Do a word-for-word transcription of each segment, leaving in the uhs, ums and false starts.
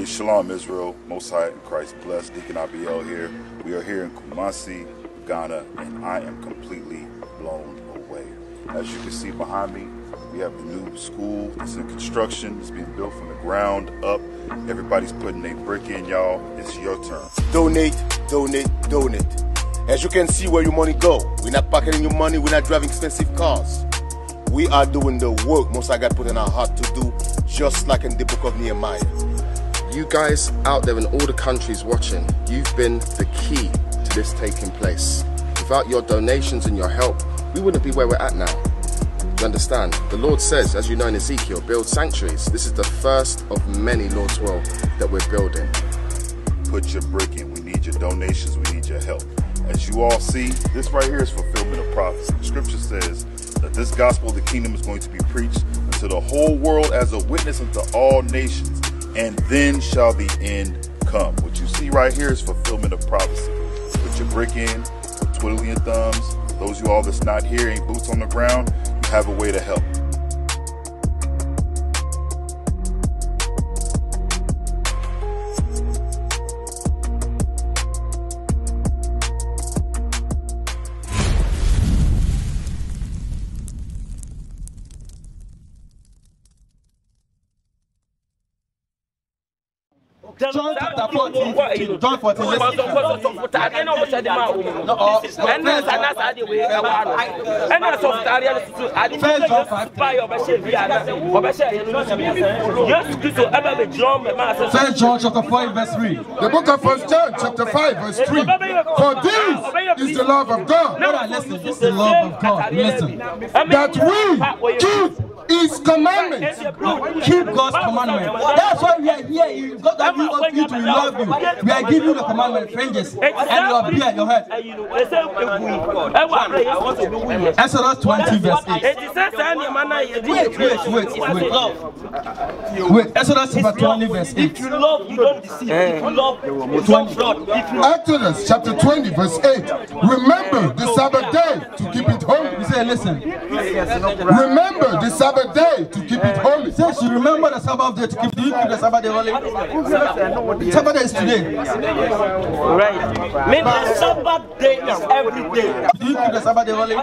Hey, Shalom Israel, Most High in Christ, blessed Deacon Abiel here. We are here in Kumasi, Ghana, and I am completely blown away. As you can see behind me, we have the new school. It's in construction. It's being built from the ground up. Everybody's putting their brick in, y'all. It's your turn. Donate, donate, donate. As you can see where your money go. We're not pocketing your money. We're not driving expensive cars. We are doing the work Most High God put in our heart to do, just like in the book of Nehemiah. You guys out there in all the countries watching, you've been the key to this taking place. Without your donations and your help, we wouldn't be where we're at now. You understand? The Lord says, as you know in Ezekiel, build sanctuaries. This is the first of many, Lord's will, that we're building. Put your brick in. We need your donations. We need your help. As you all see, this right here is fulfillment of prophecy. The scripture says that this gospel of the kingdom is going to be preached unto the whole world as a witness unto all nations. And then shall the end come. What you see right here is fulfillment of prophecy. Put your brick in, put twiddling your thumbs. Those of you all that's not here, ain't boots on the ground, you have a way to help. John fourteen, let's see. First John chapter five verse three. The book of First John chapter five verse three. For this is the love of God. Listen, this is the love of God. Listen. That we keep His commandments. Keep God's commandment. That's why we are here. You got that we want you to love you. We are giving you the commandment, fringes, and you are here, your head. Exodus twenty verse eight. Wait, wait, wait, wait. Wait, Exodus twenty verse eight. If you love, you don't deceive. If you love, you don't fraud. Exodus chapter twenty verse eight. Remember the Sabbath day to keep it holy. We say, listen. Remember the Sabbath day to keep it holy. Since you remember the Sabbath day to keep it, you keep the Sabbath day holy. The Sabbath day is today. Right. Mean the Sabbath day is every day. Do you keep the Sabbath day holy? The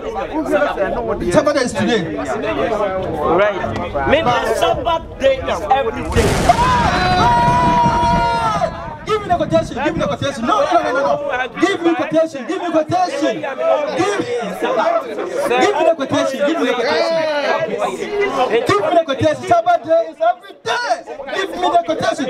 Sabbath day is today. Right. Mean the Sabbath day is every day. Give me the quotation. Give me the quotation. No, no, no, no, no. Give me quotation. Give me quotation. Give. Give me the quotation. Give me the quotation. Give me the quotation. Sabbath day is every day. Give me the quotation.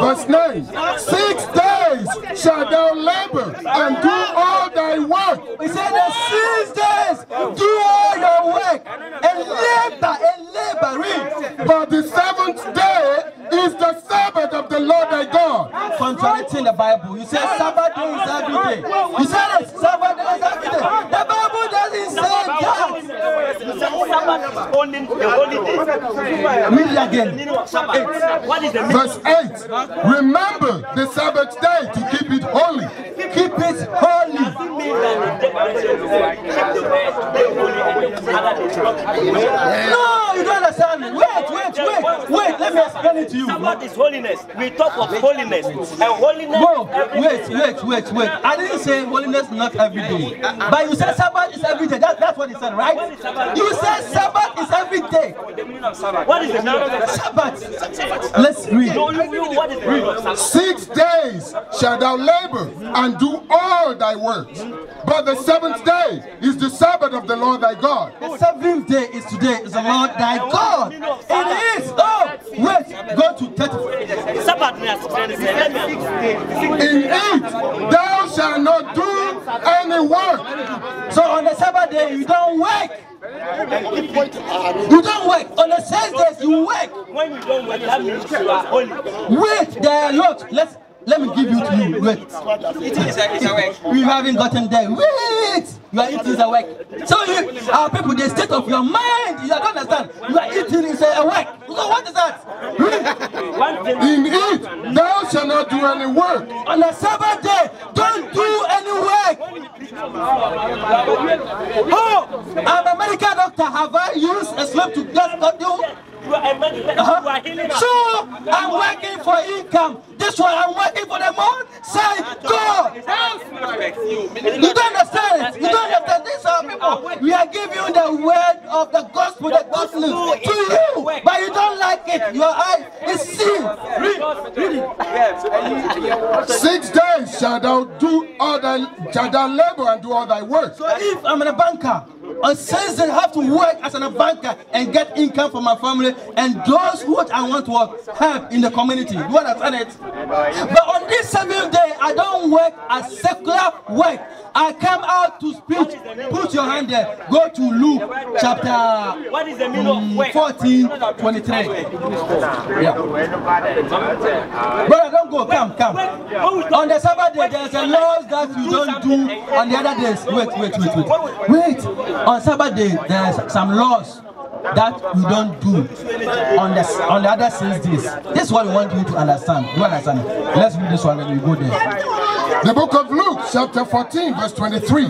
Verse nine. Six days shall thou labor and do all thy work. He said that six days do all your work and labor and laboring. But the seventh day is the Sabbath of the Lord thy God. Contradicting the Bible. You said Sabbath day is every day. You said it. Sabbath day is every day. The Bible doesn't say that. Only the holy again. What is the verse eight? Remember the Sabbath day to keep it holy. Keep it holy. No, you don't understand. Wait, wait, wait, wait. Let me explain it to you. Sabbath is holiness. We talk of holiness and holiness. No, wait, wait, wait, wait. I didn't say holiness not every day, but you said Sabbath is every day. That, that's what he said, right? You said Sabbath is every day. What is the Sabbath? Let's read. Six days shall thou labor and do all thy works. But the seventh day is the Sabbath of the Lord thy God. The seventh day is today, is the Lord thy God. It is. Oh, wait. Go to thirty. In it thou shalt not do any work. So on the Sabbath day you don't work. You don't work. On the same days you work. When you don't work, that means you are holy. Wait, there are lots. Let's let me give you to you. Wait. Eating is a work. We haven't gotten there. Wait. You are eating is a work. So you, our people, the state of your mind, you don't understand. You are eating is a work. So what is that? In it, thou shalt not do any work. On the Sabbath day, don't do any work. Oh, I'm an American doctor. Have I used a slave to just cut you? You are a medical. Uh-huh. You are healing. So I'm working for income. This one I'm working for the month. Say God. You don't understand it. You don't understand. These are people. We are giving you the word of the gospel, the gospel to you, but you don't like it. Your eyes is seen. Read, read it. Six days shall thou do all thy, shall thou labor and do all thy work. So if I'm a banker, on six days I have to work as a banker and get income for my family and those who I want to help in the community. You understand it? But on this seventh day, I don't work a secular work. I come out to speak. Put your hand there. Go to Luke chapter what is the of fourteen, twenty-three. Yeah. Brother, don't go. Come, come. On the Sabbath day, there's a law that you don't do on the other days. Wait, wait, wait, wait. Wait. On Sabbath day, there's some laws that you don't do on the, on the other six days. This is what we want you to understand. You understand? Let's read this one and we go there. The book of Luke, chapter fourteen, verse twenty-three.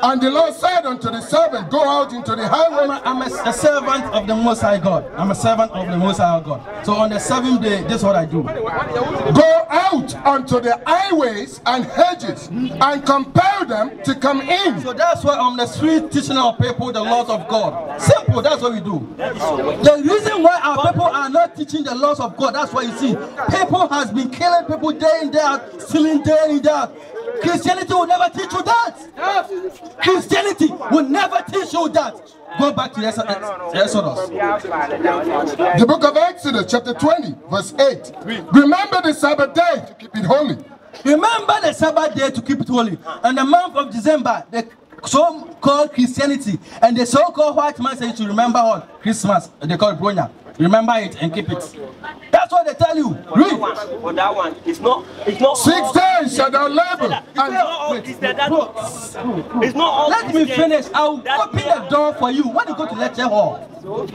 And the Lord said unto the servant, go out into the highway. I'm, a, I'm a, a servant of the Most High God. I'm a servant of the Most High God. So on the seventh day, this is what I do. Go out unto the highways and hedges and compel them to come in. So that's why on the street teaching our people the laws of God. Simple, that's what we do. The reason why our people are not teaching the laws of God, that's why you see people has been killing people day in, day out, stealing day in, day out. Christianity will never teach you that. Christianity will never teach you that. Go back to Exodus. The book of Exodus, chapter twenty, verse eight. Remember the Sabbath day to keep it holy. Remember the Sabbath day to keep it holy. And the month of December, the so-called Christianity and the so-called white man said you should remember all Christmas. They call it Bronya. Remember it and keep it. That's what they tell you. Read. For that one, it's not. It's not. Six days shall thou labor. It's not. Let me finish. I'll open the door for you. When you go to lecture hall,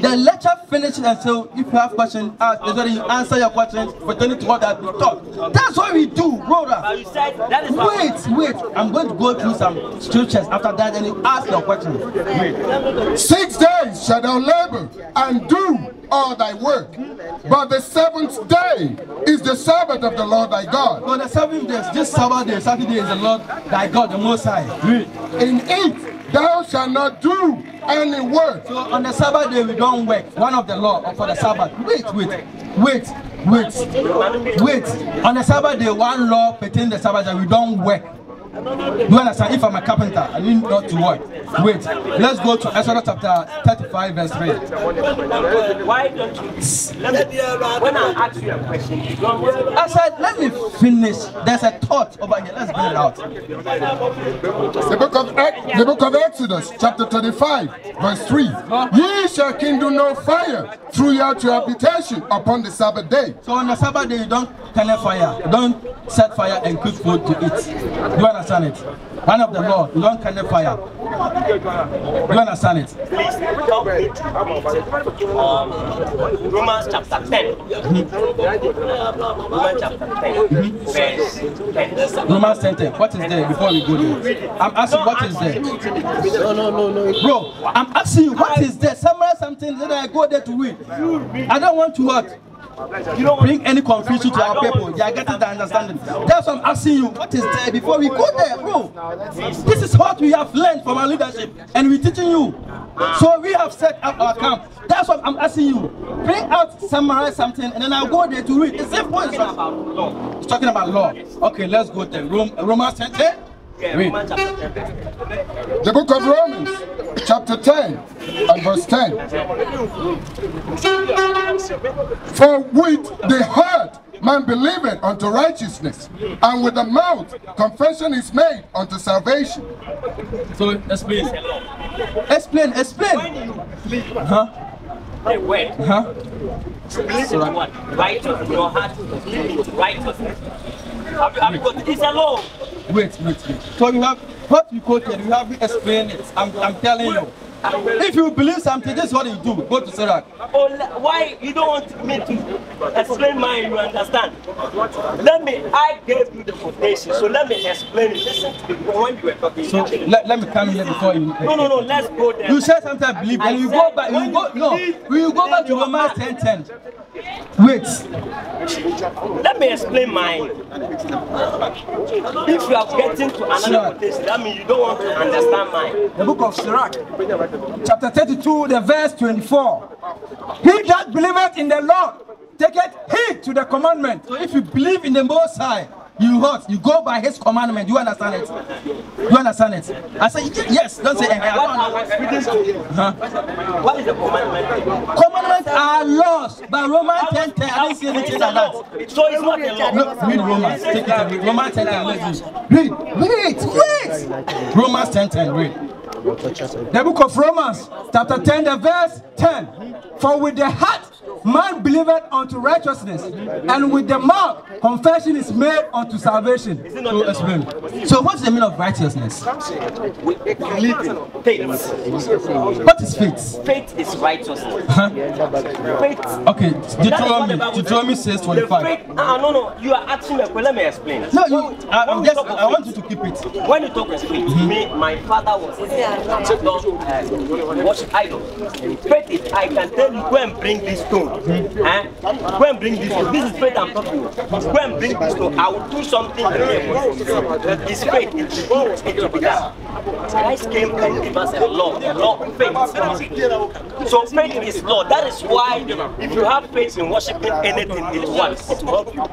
the lecture finishes until if you have questions, uh, you answer your questions pertaining to what that we talk. That's what we do, brother. Wait, wait. I'm going to go through some scriptures after that, and you ask your questions. Wait. Six days shall thou labor and do all thy work, but the seventh day is the Sabbath of the Lord thy God. On the seventh day, this Sabbath day, Saturday is the Lord thy God, the Most High. In it thou shalt not do any work. So on the Sabbath day we don't work. One of the law for the Sabbath. Wait, wait, wait, wait, wait. On the Sabbath day, one law pertaining the Sabbath that we don't work. You understand? If I'm a carpenter, I need not to work. Wait, let's go to Exodus chapter thirty-five, verse three. Why don't you? Let me, when I ask you a question, I said, let me finish. There's a thought over here. Let's bring it out. The book of the book of Exodus, chapter thirty-five, verse three. Ye shall kindle no fire throughout your habitation upon the Sabbath day. So on the Sabbath day, you don't kindle fire. You don't set fire and cook food to eat. You understand it? One of the law, you don't kindle fire. You understand it? Please help me to Romans chapter ten. Romans chapter ten. Verse ten. Romans ten ten. What is there before we go there? I'm asking what is there. No, no, no, no. Bro, I'm asking you what is there? Somewhere something that I go there to read. I don't want to what? You don't bring any confusion to our people. They are getting the understanding. That's why I'm asking you, what is there before we go there, bro? This is what we have learned from our leadership, and we're teaching you. So we have set up our camp. That's what I'm asking you. Bring out, summarize something, and then I'll go there to read. It's talking about law. It's talking about law. Okay, let's go there. Romans ten ten. Read. The book of Romans, chapter ten, and verse ten. For with the heart man believeth unto righteousness, and with the mouth confession is made unto salvation. So explain. Explain, explain. Huh? Hey, wait. Huh? So believe in what? Right of your heart, believe in righteousness. Have you, have you got this alone? Wait, wait, wait. So you have what you quoted, you haven't explained it. I'm, I'm telling you. If you believe something, this is what you do. Go to Sirach. Oh, why you don't want me to explain mine? You understand? Let me. I gave you the quotation, so let me explain it. Listen to me when you were talking. So let, let me come here before you. No, no, no. Let's go there. You said something I believe, and you go back. You go no. You go back to Romans ten ten. Wait. Let me explain mine. If you are getting to another quotation, that means you don't want to understand mine. The book of Sirach, chapter thirty-two, the verse twenty-four. He that believeth in the Lord taketh heed to the commandment. So if you believe in the Most High, you what? You go by His commandment. Do you understand it? Do you understand it? I say yes. Don't say. I don't huh? What is the commandment? Commandments are laws. By Romans ten ten, I don't see anything like that. So it's not a law. Look, read Romans. Take it out. Romans ten ten. I let you read. Wait, wait. Romans ten ten. Read. The book of Romans, chapter ten, the verse ten. For with the heart man believeth unto righteousness, and with the mouth confession is made unto salvation. So, explain. So what's the meaning of righteousness? What is faith? Faith is righteousness. Huh? Faith. Okay, Deuteronomy, Deuteronomy says twenty-five. Faith, uh, no, no, you are asking me. Let me explain. No, you, I, I'm just, I want you to keep it. When you talk of faith, mm-hmm. me, my father was uh, worship idol. Faith is, I can tell you, go and bring this stone. Mm-hmm. eh? Go and bring this stone. This is faith I'm talking about. Go and bring this stone. I will do something. It's faith. It will be done. Christ came and gave us a law. The law of faith. So faith is law. That is why if you have faith in worshiping anything, it works. It will help you.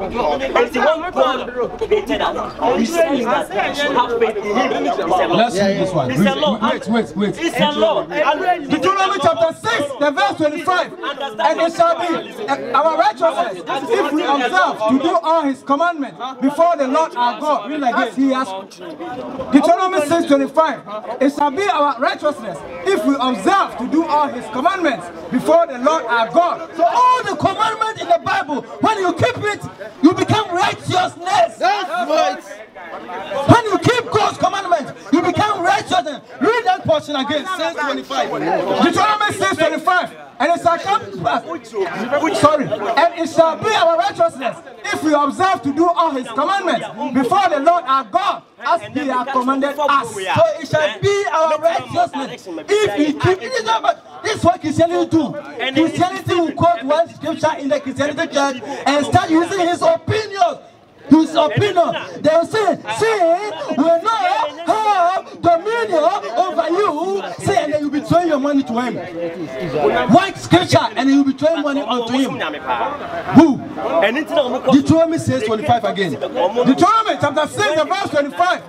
It's the one God created us. He says that you should have faith in Him. It's a law. Let's read this one. It's a law. Wait, wait, wait. It's a law. Deuteronomy chapter six, the verse twenty-five. And it shall be our righteousness if we observe to do all His commandments before the Lord our God, as He has. Deuteronomy six twenty-five. It shall be our righteousness if we observe to do all His commandments before the Lord our God. So all the commandments in the Bible, when you keep it, you become righteousness. That's right. When you keep God's commandments, you become righteousness. Read that portion again. six twenty-five. Deuteronomy six twenty-five. And it shall come back. Sorry. And it shall be our righteousness if we observe to do all His commandments before the Lord our God, as He has commanded us. So it shall be our righteousness if we keep it. But this is what Christianity do. Christianity will quote one scripture in the Christianity church and start using his opinions. His opinion. They will say, "Sin will not have dominion over you." Say, and then you betray your money to him. White scripture, and you betray money unto him. Who? Deuteronomy says twenty-five again. Deuteronomy chapter six, the verse twenty-five.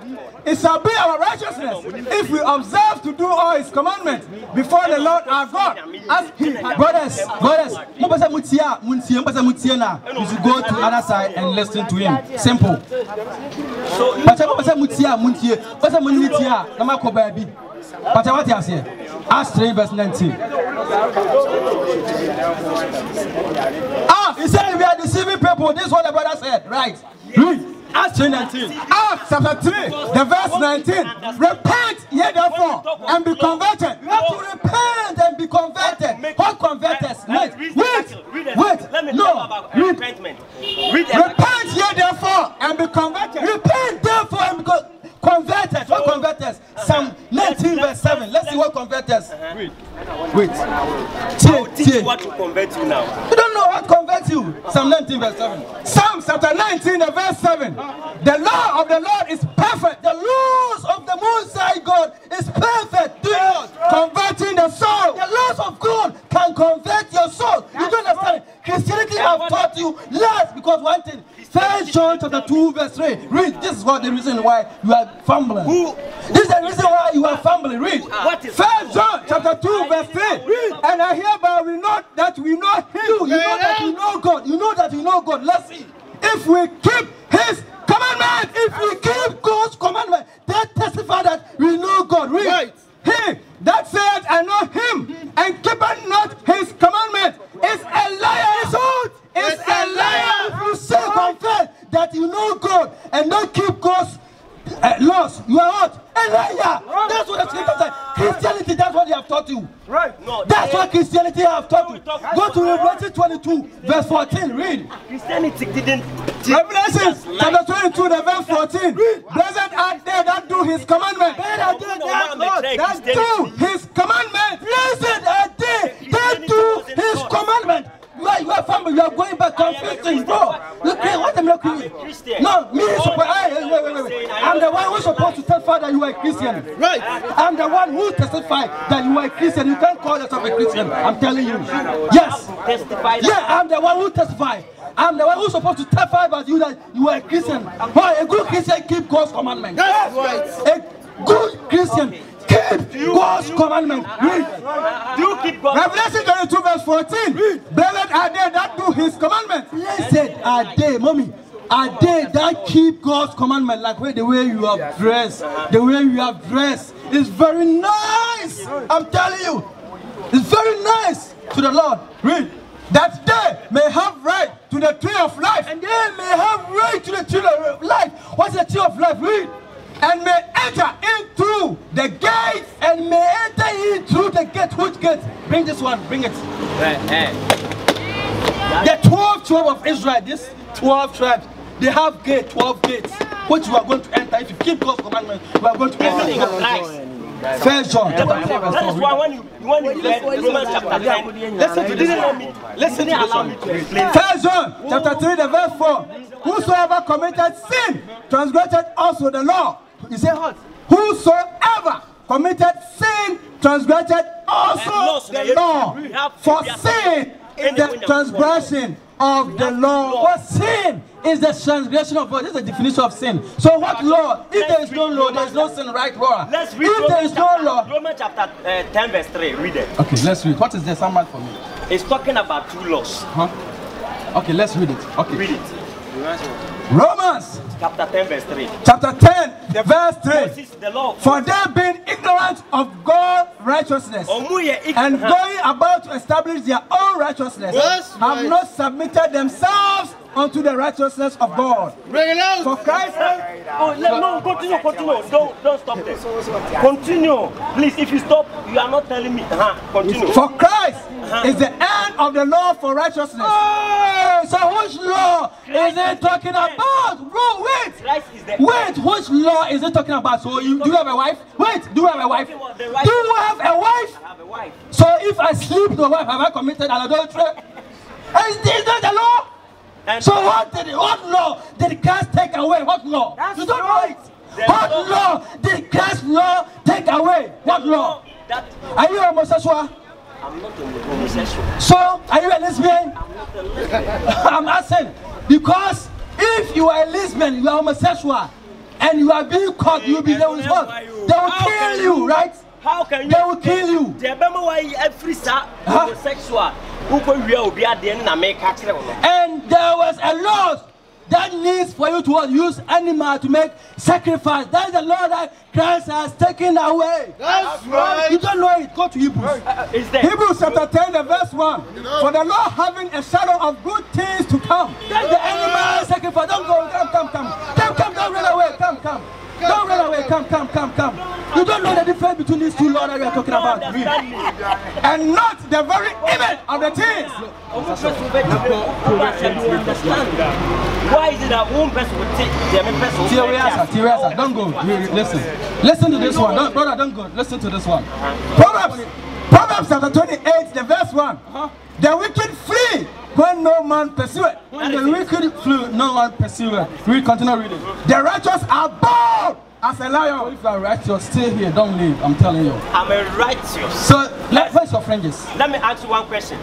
It shall be our righteousness if we observe to do all His commandments before the Lord our God, as He brothers, brothers. You should go to the other side and listen to Him. Simple. But what you say? Acts three verse nineteen. Ah, he said we are deceiving people. This is what the brother said, right? Read. Acts three nineteen. Acts chapter three, the verse nineteen. Repent ye therefore and be converted. You have to repent and be converted. What converters? Wait, wait, wait. No, read. Repent ye therefore and be converted. Repent therefore and be converted. Converters, what converters? Psalm nineteen verse seven. Let's see what converters. Wait. Wait. I'll teach you what to convert you now. You don't know what converts you. Psalm nineteen verse seven. Psalm chapter nineteen the verse seven. The law of the Lord is perfect. The laws of the Most High God is perfect. Converting the soul. The laws of God can convert your soul. You don't understand it. Christianity have taught you less because one thing. First John chapter two verse three. Read. This is what the reason why you are fumbling. Who? This is the reason why you are fumbling. Read. First John chapter two verse three. Read. And I hereby we know that we know Him. You know that you know God. You know that you know God. Let's see. If we keep His commandment, if we keep God's commandment, they testify that we know God. Read. Right. He that said I know Him and keepeth not His commandment is a liar. It's a liar. If you say confess that you know God and not keep God's Uh, lost, you are out, a liar. That's what the scripture says. Christianity, that's what they have taught you. Right. No, that's what Christianity have taught you. Go to Revelation twenty-two, verse fourteen. Read. Christianity didn't. Revelation chapter twenty-two, verse fourteen. Read. Blessed are they that do His commandment. That do His commandment. Blessed are they that do His commandment. You are family, you are going back confusing, bro. Look, what am I doing? No, me is supposed. Wait, wait, wait, wait. I'm the one who's supposed to testify that you are a Christian. Right. I'm the one who testifies that you are a Christian. You can't call yourself a Christian. I'm telling you. Yes. Yeah, I'm the one who testifies. I'm the one who's supposed to testify about you that you are a Christian. Why? A good Christian keeps God's commandment. That's right. A good Christian. Keep God's commandment. Read. Do you keep God's Revelation twenty-two verse fourteen. Read. Blessed are they that do His commandment. Blessed are they, mommy. Are they that keep God's commandment? Like wait, the way you have dressed, the way you have dressed is very nice. I'm telling you, it's very nice to the Lord. Read. That they may have right to the tree of life, and they may have right to the tree of life. What's the tree of life? Read. And may enter in through the gates, and may enter in through the gate. Which gate? Bring this one, bring it. Right, hey. The twelve tribes of Israel, these twelve tribes, they have gate, twelve gates, which you are going to enter. If you keep God's commandment, we are going to enter. First John. That is why when you when you read Romans chapter ten, listen to this. Listen to allow me to explain. First John chapter three, the verse four. Whosoever committed sin transgressed also the law. You say what? Whosoever committed sin transgressed also the law. For sin is the transgression of the law. What sin is the transgression of God. This is the definition of sin. So what law? If there is no law, there is no sin, right, Laura? Let's read. If there is no law, Romans chapter ten verse three. Read it. Okay, let's read. What is the summary for me? It's talking about two laws. Huh? Okay, let's read it. Okay. Read it. Romans chapter ten verse three. Chapter ten, the verse three. The law. For they being ignorant of God's righteousness and going about to establish their own righteousness, yes, right, have not submitted themselves unto the righteousness of God. Bring it out. For Christ. Oh, no, continue, continue. Don't, don't stop there. Continue. Please, if you stop, you are not telling me. Uh-huh. Continue. For Christ uh-huh. is the end of the law for righteousness. Oh, so which law is it talking about? Bro, wait. Wait, which law is it talking about? So you do you have a wife? Wait, do you have a wife? Do you have a wife? I have a wife. So if I sleep with a wife, have I committed an adultery? Is this not the law? And so what did what law did Christ take away? What law? That's you don't right. know it. What law, law did Christ's law take away? What law? That law? Are you a homosexual? I'm not a homosexual. So are you a lesbian? I'm not a lesbian. I'm asking because if you are a lesbian, you are homosexual, and you are being caught, you'll be there with what? They will kill you, right? How can you? They will kill you. They remember why every homosexual. And there was a law that needs for you to use animal to make sacrifice. That is the law that Christ has taken away. That's right. You don't know it. Go to Hebrews. Uh, is there? Hebrews chapter ten, the verse one. You know. For the law having a shadow of good things to come. That's the animal sacrifice. Don't go. Come, come, come. Come, come. Don't run away. Come, come. Don't run away. Come, come, come, come. You don't know the difference between these two laws that we are talking about. And not the very image of the things. Why is it that one person would take the other person? Tireasa, Tireasa, don't go. Listen. Listen to this one. Don't, brother, don't go. Listen to this one. Proverbs. Proverbs chapter twenty-eight, the verse one. The wicked flee when no man pursueth. When the wicked flee, no man pursueth. We continue reading. The righteous are bold as a lion. If you are righteous, stay here. Don't leave. I'm telling you. I'm a righteous. So, let, where's your fringes? Let me ask you one question.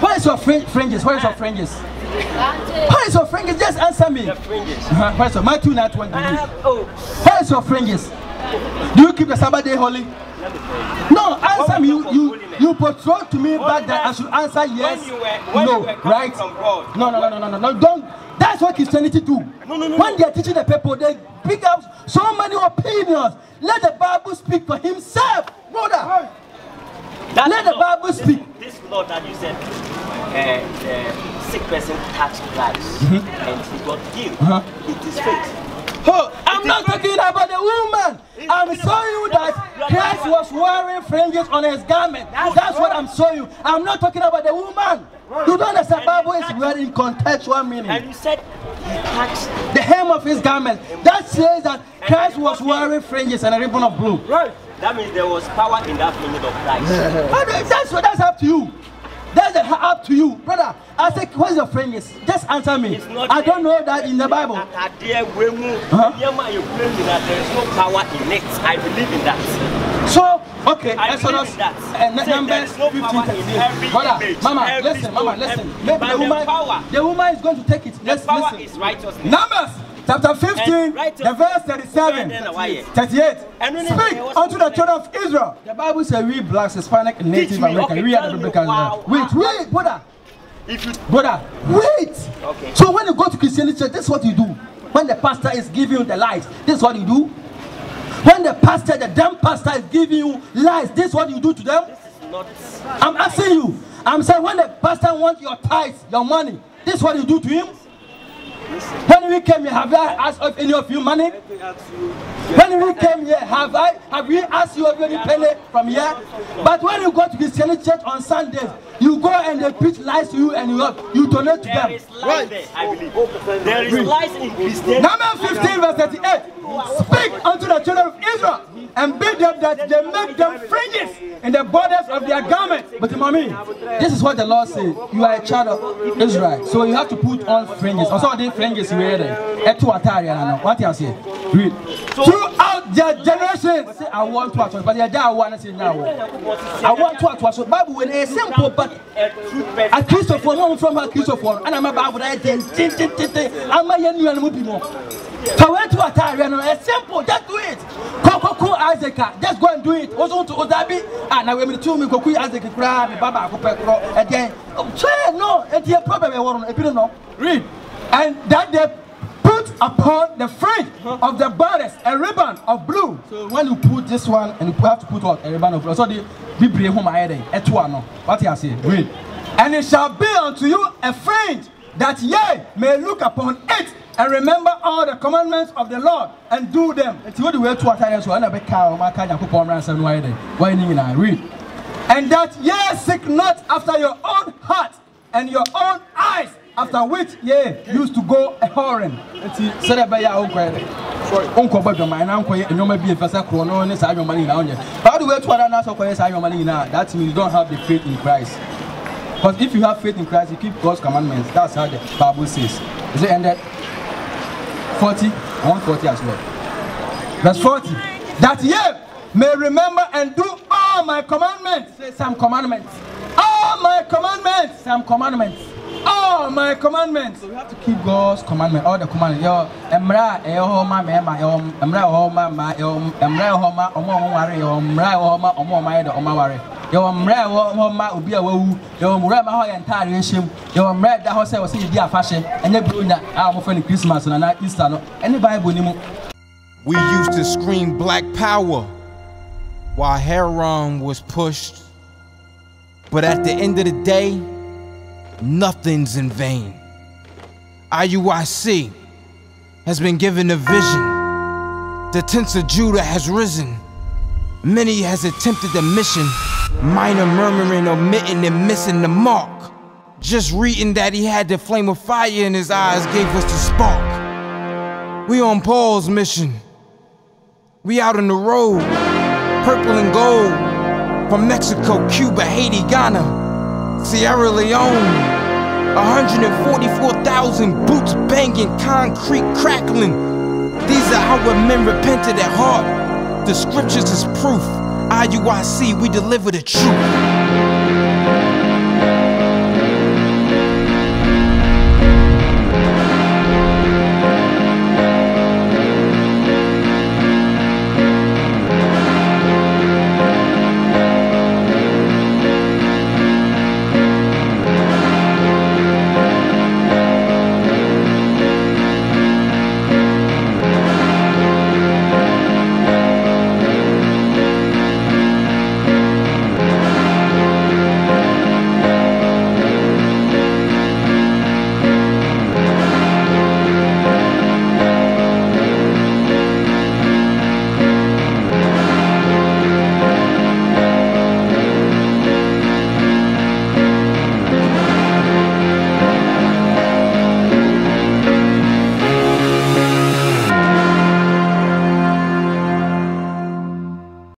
Where's your fringes? Where's your fringes? Where's your fringes? Just answer me. The fringes. Uh-huh. Where's your Matthew nine twenty? Oh. Where's your fringes? Do you keep the Sabbath day holy? No, answer me. You, you, you portrayed to me back that I should answer yes, when you were, when no, you were right? No, no, no, no, no, no, don't. That's what Christianity do. No, no, no, when they are teaching the people, they pick up so many opinions. Let the Bible speak for himself, brother. That let the Lord, Bible speak. This, this law that you said, uh, the sick person touched Christ mm-hmm. and he got healed. Uh-huh. It is faith. Oh, I'm not talking about the woman. I'm showing you that Christ He was wearing fringes on his garment. That's, That's what I'm showing you. I'm not talking about the woman. Right. You don't understand. The Bible is wearing contextual meaning. And you said he touched the hem of his garment. That says that and Christ was wearing fringes and a ribbon of blue. Right. That means there was power in that fringes of Christ. That's what. That's up to you. That's the, up to you, brother. I said, what is your fringes? Just answer me. I don't know that in the Bible. Huh? There is no power in it. I believe in that. So, okay, I Exodus in that. Uh, so Numbers no fifteen. Brother, image, mama, listen, mama, listen. Every, Maybe the woman, power, the woman is going to take it. The Let's power listen. Is righteousness. Numbers. Chapter fifteen, the verse thirty-seven, thirty-eight, speak unto the children of Israel. The Bible says we blacks, Hispanic, Native American, we are the Republicans. Wait, wait, brother. Brother, wait. So when you go to Christianity church, this is what you do. When the pastor is giving you the lies, this is what you do. When the pastor, the damn pastor is giving you lies, this is what you do to them. I'm asking you. I'm saying when the pastor wants your tithes, your money, this is what you do to him. When we came here, have I asked of any of you money? When we came here, have I have we asked you of any penny from here? But when you go to Christian church on Sundays, you go and they preach lies to you and you you donate to them. Right? There is lies in Christianity. Numbers fifteen verse thirty-eight. Speak unto the children of Israel and bid them that they make them fringes in the borders of their garment. But mommy, this is what the Lord says. You are a child of Israel, so you have to put on fringes. Also, they fringes wear them. What else here? Read. Throughout their generations, I want to watch, but I want to now. I want to watch. Bible when a simple, but a Christopher, no from a Christopher, and I'm about that. I'm a young and moving more. So went to Atari and a simple. Just do it. Coco Isaac, just go and do it. Also to Odabi, and I will tell me Coco Isaac, Baba, again. No, it's a problem. I want to know. Read. And that they put upon the fringe of the bodice a ribbon of blue. So when you put this one, and you have to put out a ribbon of blue. So the Bible home I read, it one. What he has said, read. And it shall be unto you a fringe, that ye may look upon it and remember all the commandments of the Lord and do them. It's what the way to attend. So I never carry my kind of coupon ransom. Why they? Why need I read? And that ye seek not after your own heart and your own eyes. After which, yeah, used to go a whoring. So that by your own credit. Uncle Bobby, my uncle, and you may be a first crown, is your money down here. By the way, to another place, I your money now. That means you don't have the faith in Christ. Because if you have faith in Christ, you keep God's commandments. That's how the Bible says. Is it ended? forty, I want forty as well. Verse forty. That ye may remember and do all my commandments. Say some commandments. All my commandments. Some commandments. All my commandments. So we have to keep God's commandment. All the commandments. Yo, emra ehoma mema yo, emra ehoma ma yo, emra ehoma omo onware yo, emra ehoma omo omaye do omaware. Yo, emra ehoma obi awu, yo emra ma ho ye ntare ehim. Yo, emra da ho se wo se di afashe. Enye bro na a mo fa ni Christmas na na Easter no. Any Bible ni mu. We used to scream black power while Heron was pushed. But at the end of the day, nothing's in vain. I U I C has been given a vision. The tents of Judah has risen. Many has attempted the mission, minor murmuring, omitting, and missing the mark. Just reading that he had the flame of fire in his eyes gave us the spark. We on Paul's mission. We out on the road, purple and gold, from Mexico, Cuba, Haiti, Ghana, Sierra Leone. One hundred forty-four thousand boots banging, concrete crackling. These are how men repented at heart. The scriptures is proof. I U I C, we deliver the truth.